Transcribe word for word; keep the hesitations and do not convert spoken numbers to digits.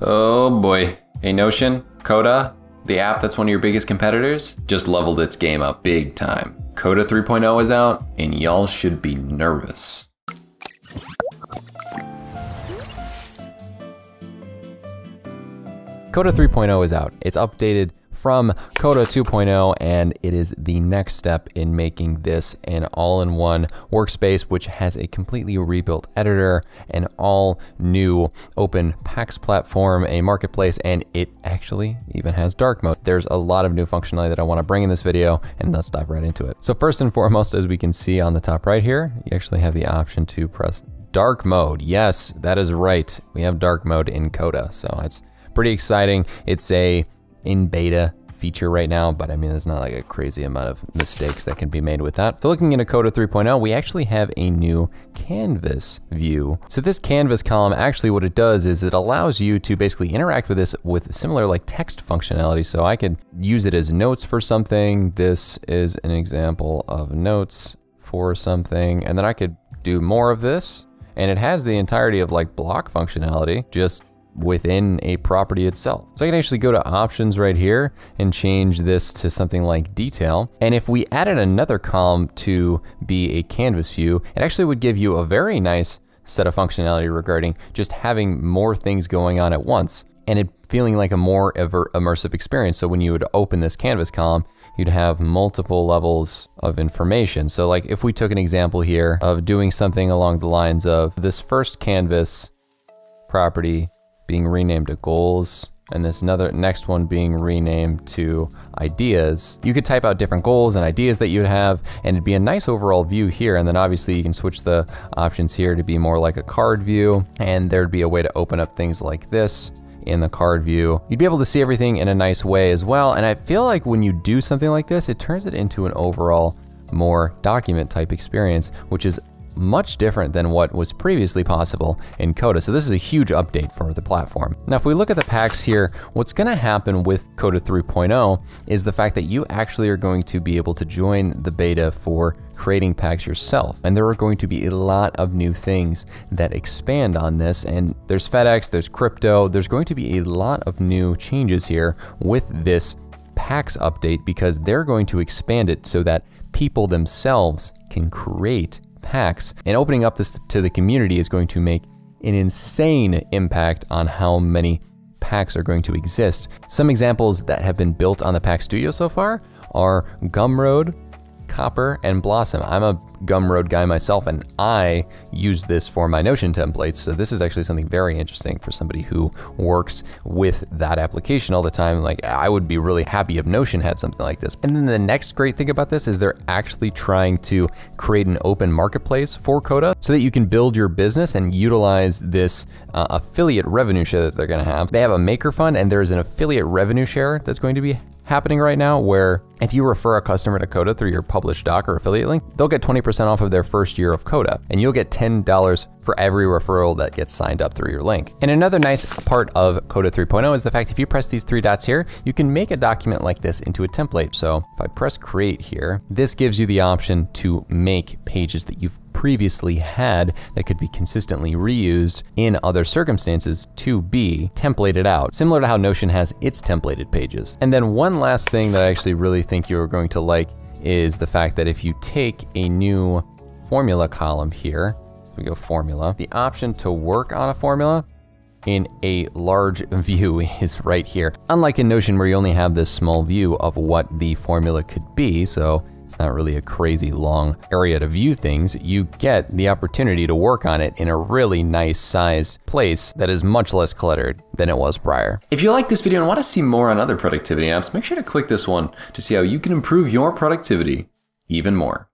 Oh boy. Hey Notion, Coda, the app that's one of your biggest competitors, just leveled its game up big time. Coda three point oh is out, and y'all should be nervous. Coda three point oh is out. It's updated from Coda two point oh, and it is the next step in making this an all-in-one workspace, which has a completely rebuilt editor, an all-new open P A X platform, a marketplace, and it actually even has dark mode. There's a lot of new functionality that I want to bring in this video, and let's dive right into it. So first and foremost, as we can see on the top right here, you actually have the option to press dark mode. Yes, that is right. We have dark mode in Coda, so it's pretty exciting. It's a in beta feature right now, but I mean, there's not like a crazy amount of mistakes that can be made with that. So looking into Coda three point oh, we actually have a new canvas view. So this canvas column, actually what it does is it allows you to basically interact with this with similar like text functionality. So I could use it as notes for something. This is an example of notes for something. And then I could do more of this. And it has the entirety of like block functionality, just within a property itself. So I can actually go to options right here and change this to something like detail. And if we added another column to be a canvas view, it actually would give you a very nice set of functionality regarding just having more things going on at once and it feeling like a more ever immersive experience. So when you would open this canvas column, you'd have multiple levels of information. So like if we took an example here of doing something along the lines of this first canvas property being renamed to goals, and this another next one being renamed to ideas. You could type out different goals and ideas that you'd have, and it'd be a nice overall view here. And then obviously you can switch the options here to be more like a card view, and there'd be a way to open up things like this in the card view. You'd be able to see everything in a nice way as well. And I feel like when you do something like this, it turns it into an overall more document type experience, which is much different than what was previously possible in Coda. So this is a huge update for the platform. Now, if we look at the P A X here, what's gonna happen with Coda three point oh is the fact that you actually are going to be able to join the beta for creating P A Cs yourself. And there are going to be a lot of new things that expand on this. And there's FedEx, there's crypto, there's going to be a lot of new changes here with this P A X update because they're going to expand it so that people themselves can create P A Cs, and opening up this to the community is going to make an insane impact on how many P A Cs are going to exist. Some examples that have been built on the P A C Studio so far are Gumroad, Copper, and Blossom. I'm a Gumroad guy myself, and I use this for my Notion templates, so this is actually something very interesting for somebody who works with that application all the time. Like, I would be really happy if Notion had something like this. And then the next great thing about this is they're actually trying to create an open marketplace for Coda so that you can build your business and utilize this uh, affiliate revenue share that they're gonna have. They have a maker fund, and there's an affiliate revenue share that's going to be happening right now, where if you refer a customer to Coda through your published doc or affiliate link, they'll get twenty percent off of their first year of Coda, and you'll get ten dollars for every referral that gets signed up through your link. And another nice part of Coda three point oh is the fact if you press these three dots here, you can make a document like this into a template. So if I press create here, this gives you the option to make pages that you've previously had that could be consistently reused in other circumstances to be templated out, similar to how Notion has its templated pages. And then one last thing that I actually really think you're going to like is the fact that if you take a new formula column here, so we go formula, the option to work on a formula in a large view is right here. Unlike in Notion where you only have this small view of what the formula could be, so it's not really a crazy long area to view things, you get the opportunity to work on it in a really nice sized place that is much less cluttered than it was prior. If you like this video and want to see more on other productivity apps, make sure to click this one to see how you can improve your productivity even more.